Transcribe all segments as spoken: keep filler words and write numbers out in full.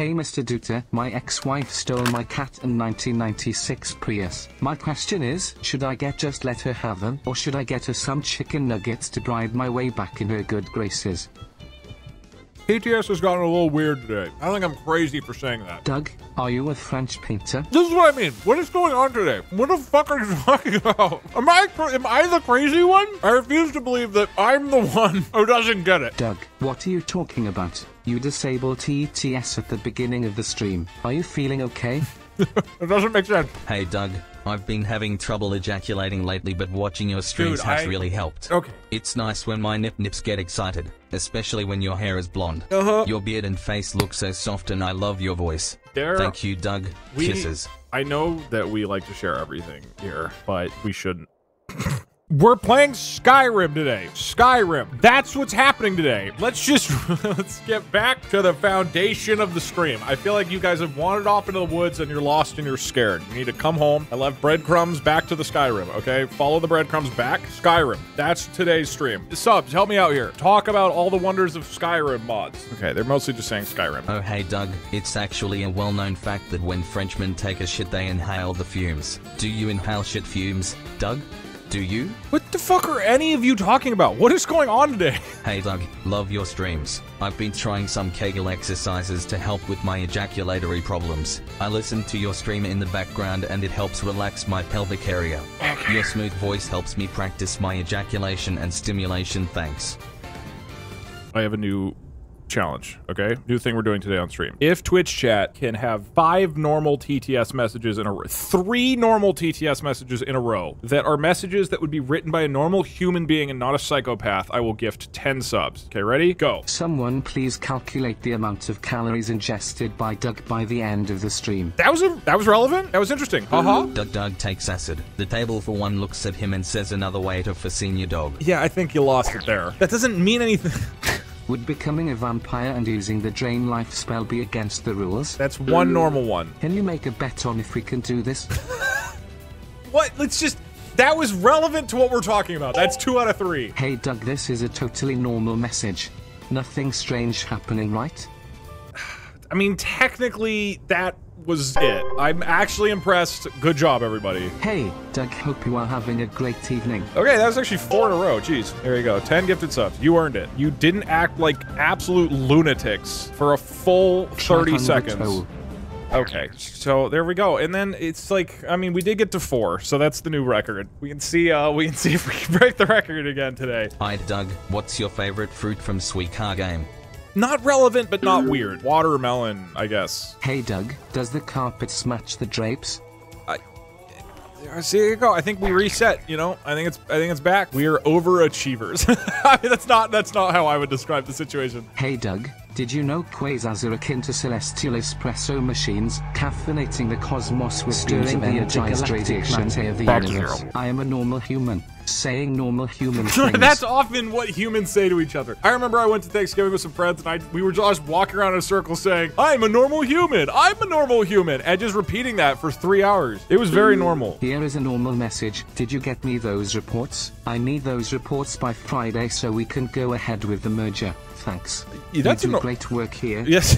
Hey Mister Duter, my ex-wife stole my cat and nineteen ninety-six Prius. My question is, should I get just let her have them, or should I get her some chicken nuggets to bribe my way back in her good graces? P T S has gotten a little weird today. I think I'm crazy for saying that. Doug, are you a French painter? This is what I mean. What is going on today? What the fuck are you talking about? Am I am I the crazy one? I refuse to believe that I'm the one who doesn't get it. Doug, what are you talking about? You disabled T T S at the beginning of the stream. Are you feeling okay? It doesn't make sense. Hey Doug, I've been having trouble ejaculating lately, but watching your streams Dude, has I... really helped. Okay. It's nice when my nip-nips get excited, especially when your hair is blonde. Uh-huh. Your beard and face look so soft, and I love your voice. There... Thank you, Doug. We... Kisses. I know that we like to share everything here, but we shouldn't. We're playing Skyrim today. Skyrim. That's what's happening today. Let's just let's get back to the foundation of the stream. I feel like you guys have wandered off into the woods and you're lost and you're scared. You need to come home. I left breadcrumbs back to the Skyrim, okay? Follow the breadcrumbs back. Skyrim. That's today's stream. Subs, help me out here. Talk about all the wonders of Skyrim mods. Okay, they're mostly just saying Skyrim. Oh, hey, Doug. It's actually a well-known fact that when Frenchmen take a shit, they inhale the fumes. Do you inhale shit fumes, Doug? Do you? What the fuck are any of you talking about? What is going on today? Hey Doug, love your streams. I've been trying some Kegel exercises to help with my ejaculatory problems. I listen to your stream in the background and it helps relax my pelvic area. Okay. Your smooth voice helps me practice my ejaculation and stimulation, thanks. I have a new challenge, okay? New thing we're doing today on stream. If Twitch chat can have five normal T T S messages in a row, three normal T T S messages in a row that are messages that would be written by a normal human being and not a psychopath, I will gift ten subs. Okay, ready? Go. Someone please calculate the amount of calories ingested by Doug by the end of the stream. That was a, that was relevant? That was interesting. Uh-huh. Doug Doug takes acid. The table for one looks at him and says another waiter for senior dog. Yeah, I think you lost it there. That doesn't mean anything. Would becoming a vampire and using the drain life spell be against the rules? That's one normal one. Can you make a bet on if we can do this? What? Let's just... That was relevant to what we're talking about. That's two out of three. Hey Doug, this is a totally normal message. Nothing strange happening, right? I mean, technically, that was it. I'm actually impressed. Good job, everybody. Hey, Doug, hope you are having a great evening. Okay, that was actually four in a row. Jeez. There you go. ten gifted subs. You earned it. You didn't act like absolute lunatics for a full thirty seconds. Okay, so there we go. And then it's like, I mean, we did get to four, so that's the new record. We can see, uh, we can see if we can break the record again today. Hi, Doug. What's your favorite fruit from Sweet Car Game? Not relevant, but not weird. Watermelon, I guess. Hey, Doug, does the carpets match the drapes? I, I see, there you go. I think we reset, you know? I think it's I think it's back. We are overachievers. I mean, that's not that's not how I would describe the situation. Hey, Doug, did you know quasars are akin to celestial espresso machines, caffeinating the cosmos with stirring the energized radiation of the universe? I am a normal human. Saying normal human things. That's often what humans say to each other. I remember I went to Thanksgiving with some friends and I we were just walking around in a circle saying, I'm a normal human, I'm a normal human, and just repeating that for three hours. It was very normal. Here is a normal message. Did you get me those reports? I need those reports by Friday so we can go ahead with the merger. Thanks. Yeah, that's you do great work here. Yes,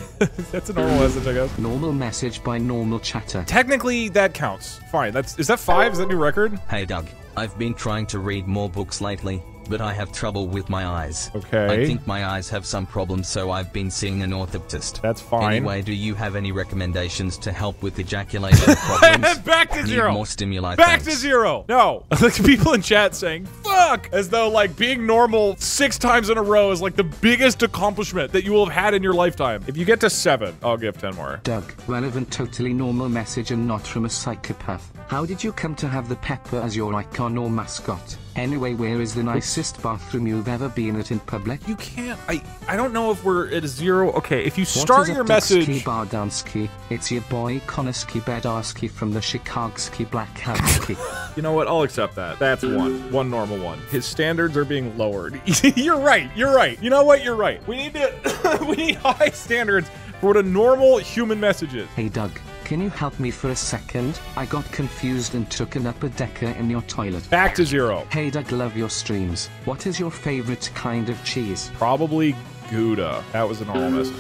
that's a normal message, I guess. Normal message by normal chatter. Technically, that counts. Fine, that's- is that five? Is that new record? Hey, Doug. I've been trying to read more books lately, but I have trouble with my eyes. Okay. I think my eyes have some problems, so I've been seeing an orthoptist. That's fine. Anyway, do you have any recommendations to help with ejaculation problems? Back to zero. Need more stimuli. Back thanks. to zero. No. Like people in chat saying, fuck, as though like being normal six times in a row is like the biggest accomplishment that you will have had in your lifetime. If you get to seven, I'll give ten more. Doug, relevant, totally normal message and not from a psychopath. How did you come to have the pepper as your icon or mascot? Anyway, where is the nicest bathroom you've ever been at in public? You can't. I I don't know if we're at a zero. Okay, if you start your message. Bardansky? It's your boy Konoski Bedarsky from the Chicagski Black Houseky. You know what? I'll accept that. That's one. One normal one. His standards are being lowered. You're right. You're right. You know what? You're right. We need to. We need high standards for what a normal human message is. Hey, Doug. Can you help me for a second? I got confused and took an upper decker in your toilet. Back to zero. Hey Doug, love your streams. What is your favorite kind of cheese? Probably Gouda. That was an all message.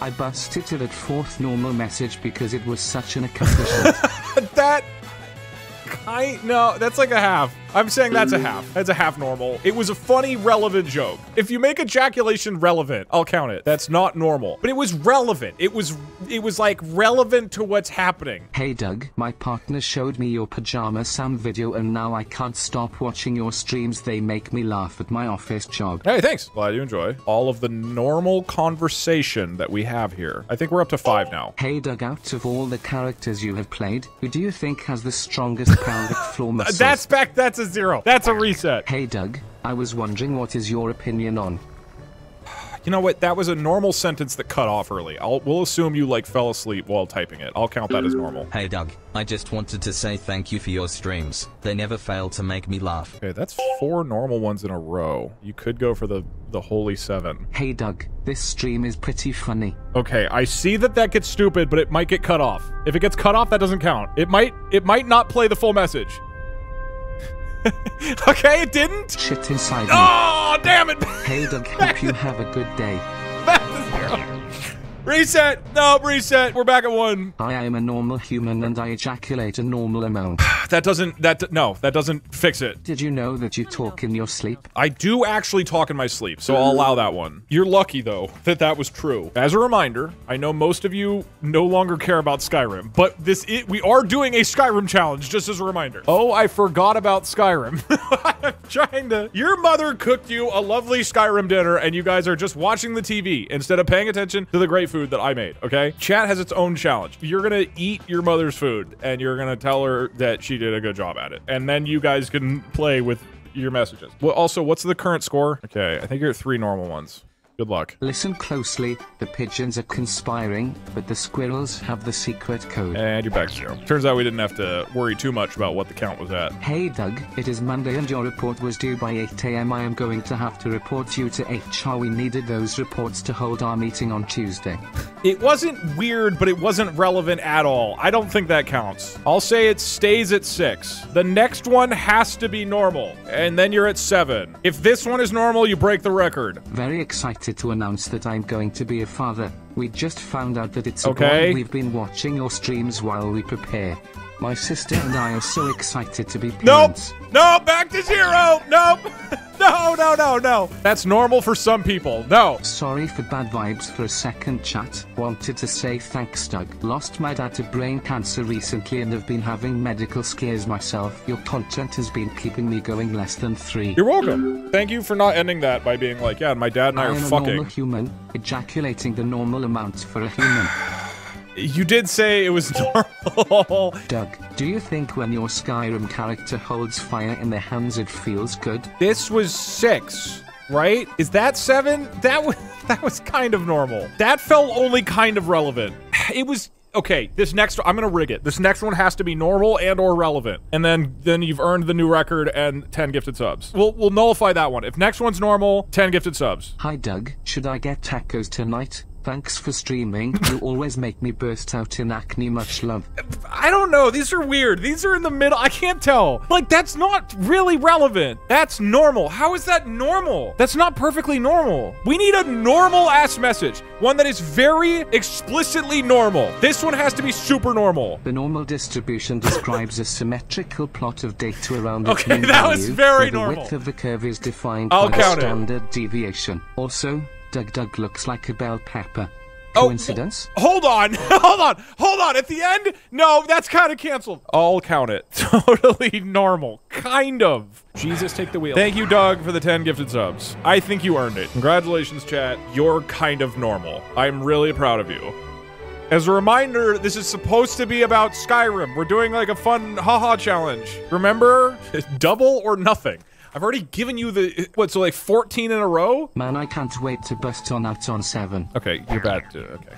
I busted to that fourth normal message because it was such an accomplishment. That... I no, that's like a half. I'm saying that's a half. That's a half normal. It was a funny, relevant joke. If you make ejaculation relevant, I'll count it. That's not normal. But it was relevant. It was it was like relevant to what's happening. Hey Doug, my partner showed me your pajama Sam video and now I can't stop watching your streams. They make me laugh at my office job. Hey, thanks. Glad you enjoy all of the normal conversation that we have here. I think we're up to five now. Hey Doug, out of all the characters you have played, who do you think has the strongest pelvic floor muscles? That's back, that's a zero. That's a reset. Hey Doug, I was wondering what is your opinion on... You know what, that was a normal sentence that cut off early. I'll, we'll assume you like fell asleep while typing it. I'll count that as normal. Hey Doug, I just wanted to say thank you for your streams. They never fail to make me laugh. Okay, that's four normal ones in a row. You could go for the, the holy seven. Hey Doug, this stream is pretty funny. Okay, I see that that gets stupid, but it might get cut off. If it gets cut off, that doesn't count. It might, it might not play the full message. Okay, it didn't? Shit inside oh, me. Damn it! Hey Doug, hope you have a good day. Reset! No, reset! We're back at one. I am a normal human and I ejaculate a normal amount. That doesn't- that- no, that doesn't fix it. Did you know that you talk in your sleep? I do actually talk in my sleep, so I'll allow that one. You're lucky, though, that that was true. As a reminder, I know most of you no longer care about Skyrim, but this is- we are doing a Skyrim challenge, just as a reminder. Oh, I forgot about Skyrim. I'm trying to- Your mother cooked you a lovely Skyrim dinner, and you guys are just watching the T V instead of paying attention to the great food Food that I made, okay? Chat has its own challenge. You're gonna eat your mother's food and you're gonna tell her that she did a good job at it. And then you guys can play with your messages. Well, also, what's the current score? Okay, I think you're at three normal ones. Good luck. Listen closely. The pigeons are conspiring, but the squirrels have the secret code. And you're back to zero. Turns out we didn't have to worry too much about what the count was at. Hey Doug, it is Monday and your report was due by eight A M I am going to have to report you to H R. We needed those reports to hold our meeting on Tuesday. It wasn't weird, but it wasn't relevant at all. I don't think that counts. I'll say it stays at six. The next one has to be normal. And then you're at seven. If this one is normal, you break the record. Very excited to announce that I'm going to be a father. We just found out that it's okay. We've been watching your streams while we prepare. My sister and I are so excited to be parents. Nope. No, back to zero. Nope. No, no, no, no. That's normal for some people. No. Sorry for bad vibes for a second, chat. Wanted to say thanks, Doug. Lost my dad to brain cancer recently and have been having medical scares myself. Your content has been keeping me going less than three. You're welcome. Thank you for not ending that by being like, yeah, my dad and I, I are am fucking. I'm a normal human, ejaculating the normal amount for a human. You did say it was normal. Doug, do you think when your Skyrim character holds fire in their hands it feels good? This was six, right? Is that seven? That was, that was kind of normal. That felt only kind of relevant. It was... Okay, this next one, I'm gonna rig it. This next one has to be normal and or relevant. And then then you've earned the new record and ten gifted subs. We'll, we'll nullify that one. If next one's normal, ten gifted subs. Hi Doug, should I get tacos tonight? Thanks for streaming. You always make me burst out in acne. Much love. I don't know. These are weird. These are in the middle. I can't tell. Like, that's not really relevant. That's normal. How is that normal? That's not perfectly normal. We need a normal-ass message. One that is very explicitly normal. This one has to be super normal. The normal distribution describes a symmetrical plot of data around a okay, mean that value, was very normal. The width of the curve is defined I'll by count the standard it. deviation. Also, Doug Doug looks like a bell pepper. Coincidence? Oh, hold on, hold on, hold on. At the end? No, that's kind of canceled. I'll count it. Totally normal. Kind of. Jesus, take the wheel. Thank you, Doug, for the ten gifted subs. I think you earned it. Congratulations, chat. You're kind of normal. I'm really proud of you. As a reminder, this is supposed to be about Skyrim. We're doing like a fun haha challenge. Remember? Double or nothing. I've already given you the, what, so like fourteen in a row? Man, I can't wait to bust on out on seven. Okay, you're bad too, okay.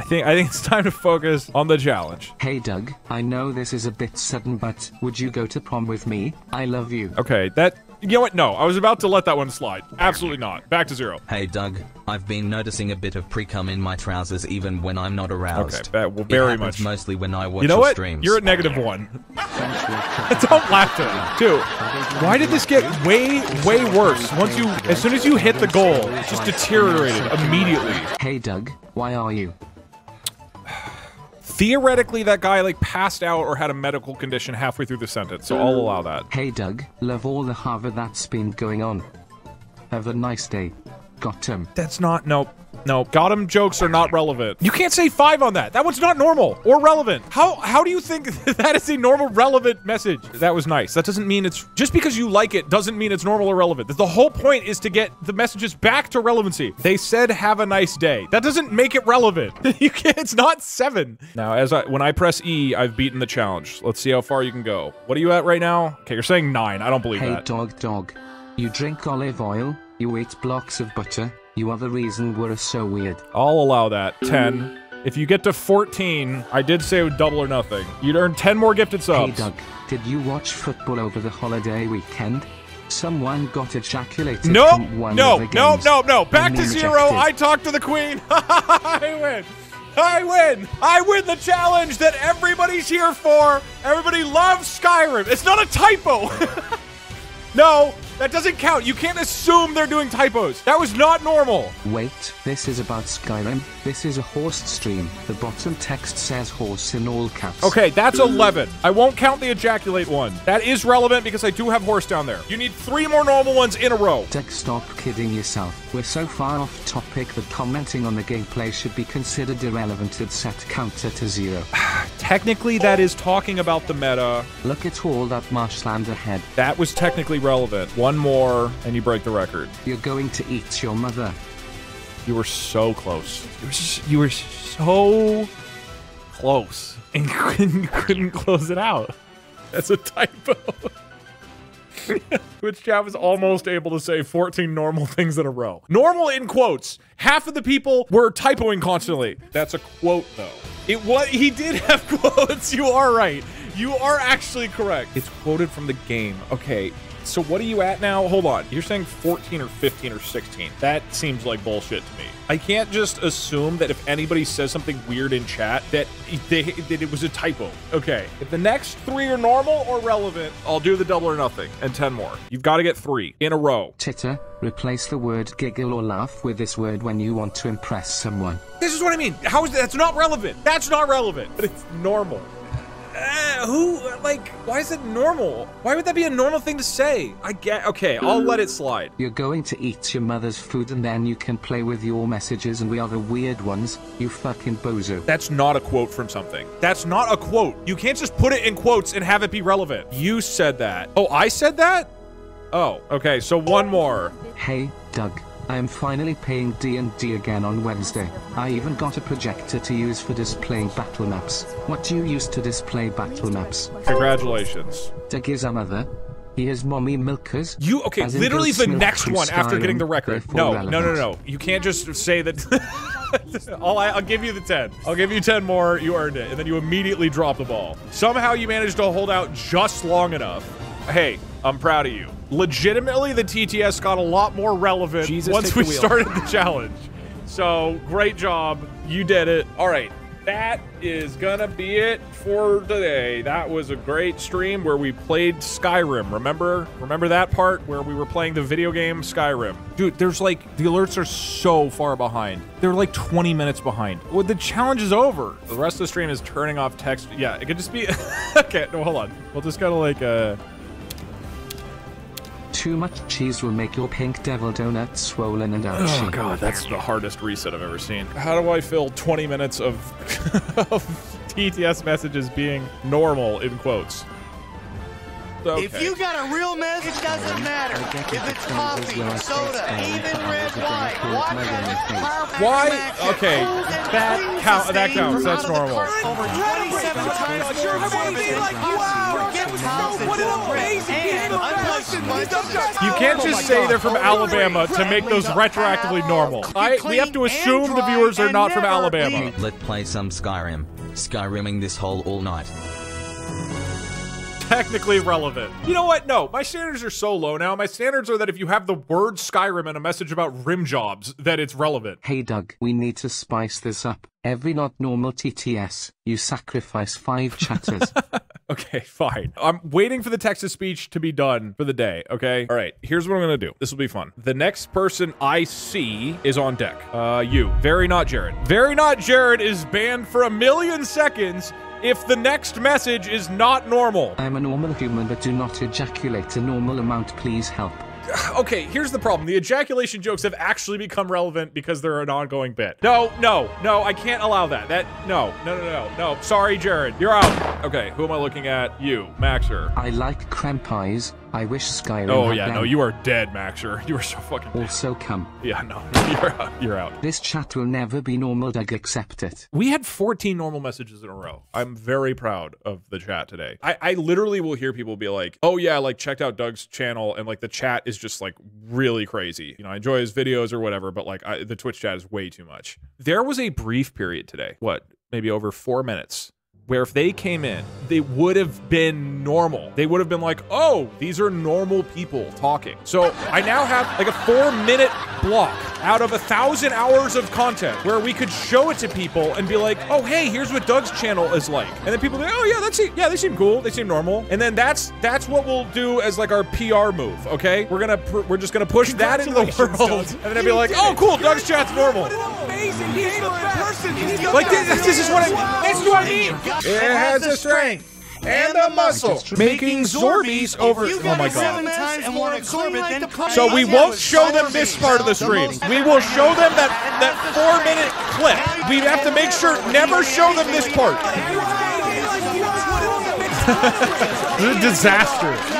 I think, I think it's time to focus on the challenge. Hey Doug, I know this is a bit sudden, but would you go to prom with me? I love you. Okay, that, You know what? No, I was about to let that one slide. Absolutely not. Back to zero. Hey, Doug. I've been noticing a bit of pre-cum in my trousers even when I'm not aroused. Okay, that will very much. Mostly when I watch you know your what? Streams. You're at negative one. Don't laugh at me. Dude, why did this get way, way worse? Once you, as soon as you hit the goal, it just deteriorated immediately. Hey, Doug. Why are you? Theoretically, that guy, like, passed out or had a medical condition halfway through the sentence, so I'll allow that. Hey, Doug. Love all the hava that's been going on. Have a nice day. Got him. That's not- no. No. Got him jokes are not relevant. You can't say five on that! That one's not normal or relevant! How- how do you think that is a normal, relevant message? That was nice. That doesn't mean it's- just because you like it doesn't mean it's normal or relevant. The whole point is to get the messages back to relevancy. They said, have a nice day. That doesn't make it relevant. You can't- it's not seven! Now, as I- when I press E, I've beaten the challenge. Let's see how far you can go. What are you at right now? Okay, you're saying nine. I don't believe hey, that. Hey, dog, dog. You drink olive oil? You ate blocks of butter. You are the reason we're so weird. I'll allow that. ten. If you get to fourteen, I did say it would double or nothing. You'd earn ten more gifted subs. Hey, Doug. Did you watch football over the holiday weekend? Someone got ejaculated nope. from one no, of the games. No, no, no, no. Back to zero. Rejected. I talked to the queen. I win. I win! I win the challenge that everybody's here for. Everybody loves Skyrim. It's not a typo. No. That doesn't count. You can't assume they're doing typos. That was not normal. Wait, this is about Skyrim. This is a horsed stream. The bottom text says horse in all caps. Okay, that's eleven. I won't count the ejaculate one. That is relevant because I do have horse down there. You need three more normal ones in a row. Doug, stop kidding yourself. We're so far off topic that commenting on the gameplay should be considered irrelevant and set counter to zero. Technically, that is talking about the meta. Look at all that marshland ahead. That was technically relevant. One more, and you break the record. You're going to eat your mother. You were so close. You were, just, you were so close. And couldn't, couldn't close it out. That's a typo. Twitch chat was almost able to say fourteen normal things in a row. Normal in quotes. Half of the people were typoing constantly. That's a quote, though. It was, he did have quotes. You are right. You are actually correct. It's quoted from the game. Okay. So what are you at now? Hold on. You're saying fourteen or fifteen or sixteen. That seems like bullshit to me. I can't just assume that if anybody says something weird in chat that, they, that it was a typo. Okay. If the next three are normal or relevant, I'll do the double or nothing and ten more. You've got to get three in a row. Titter, replace the word giggle or laugh with this word when you want to impress someone. This is what I mean. How is that? That's not relevant. That's not relevant. But it's normal. Uh, who, like, why is it normal? Why would that be a normal thing to say? I get, okay, I'll let it slide. You're going to eat your mother's food and then you can play with your messages and we are the weird ones, you fucking bozo. That's not a quote from something. That's not a quote. You can't just put it in quotes and have it be relevant. You said that. Oh, I said that? Oh, okay, so one more. Hey, Doug. I am finally playing D and D again on Wednesday. I even got a projector to use for displaying battle maps. What do you use to display battle maps? Congratulations. Doug is a mother. He is mommy milkers. You, okay, literally the next one after getting the record. No, relevant. no, no, no. You can't just say that. I'll, I'll give you the ten. I'll give you ten more. You earned it. And then you immediately drop the ball. Somehow you managed to hold out just long enough. Hey, I'm proud of you. Legitimately, the T T S got a lot more relevant Jesus, once we started the challenge. So, great job. You did it. All right. That is gonna be it for today. That was a great stream where we played Skyrim. Remember? Remember that part where we were playing the video game Skyrim? Dude, there's like, the alerts are so far behind. They're like twenty minutes behind. Well, the challenge is over. The rest of the stream is turning off text. Yeah, it could just be, okay, no, hold on. We'll just gotta like, uh... too much cheese will make your pink devil donut swollen and ouchy. Oh god, that's the hardest reset I've ever seen. How do I fill twenty minutes of, of T T S messages being normal in quotes? Okay. If you got a real message, it doesn't matter. If it's coffee, soda, even red wine, water, why? Okay, that count. That counts. That's normal. You can't just say they're from Alabama to make those retroactively normal. I, we have to assume the viewers are not from Alabama. Let's play some Skyrim. Skyrimming this hole all night. technically relevant. You know what? No, my standards are so low now. My standards are that if you have the word Skyrim and a message about rim jobs, that it's relevant. Hey Doug, we need to spice this up. Every not normal T T S, you sacrifice five chatters. Okay, fine. I'm waiting for the text-to-speech to be done for the day, okay? All right, here's what I'm gonna do. This will be fun. The next person I see is on deck. Uh, you. Very not Jared. Very not Jared is banned for a million seconds if the next message is not normal. I'm a normal human, but do not ejaculate a normal amount. Please help. Okay, here's the problem. The ejaculation jokes have actually become relevant because they're an ongoing bit. No, no, no, I can't allow that. That, no, no, no, no, no. Sorry, Jared, you're out. Okay, who am I looking at? You, Maxer. I like cramp pies. I wish Skyrim. Oh yeah, no, you are dead, Maxer. You are so fucking dead. Also come. Yeah, no, you're out. You're out. This chat will never be normal, Doug, accept it. We had fourteen normal messages in a row. I'm very proud of the chat today. I, I literally will hear people be like, oh yeah, like checked out Doug's channel and like the chat is just like really crazy. You know, I enjoy his videos or whatever, but like I, the Twitch chat is way too much. There was a brief period today, what, maybe over four minutes, where if they came in, they would have been normal. They would have been like, oh, these are normal people talking. So I now have like a four minute block out of a thousand hours of content where we could show it to people and be like, oh, hey, here's what Doug's channel is like. And then people be like, oh yeah, that's, yeah, they seem cool. They seem normal. And then that's, that's what we'll do as like our P R move. Okay. We're going to, we're just going to push that into the world. Doug. And then I'd be like, oh, cool. Doug's chat's normal. What an amazing people in person. Like this, this is what I, this is what I mean. It has the strength and the muscle, making Zorbies over. Oh my god! So we won't show them this part of the stream. We will show them that that four-minute clip. We have to make sure never show them this part. This is a disaster.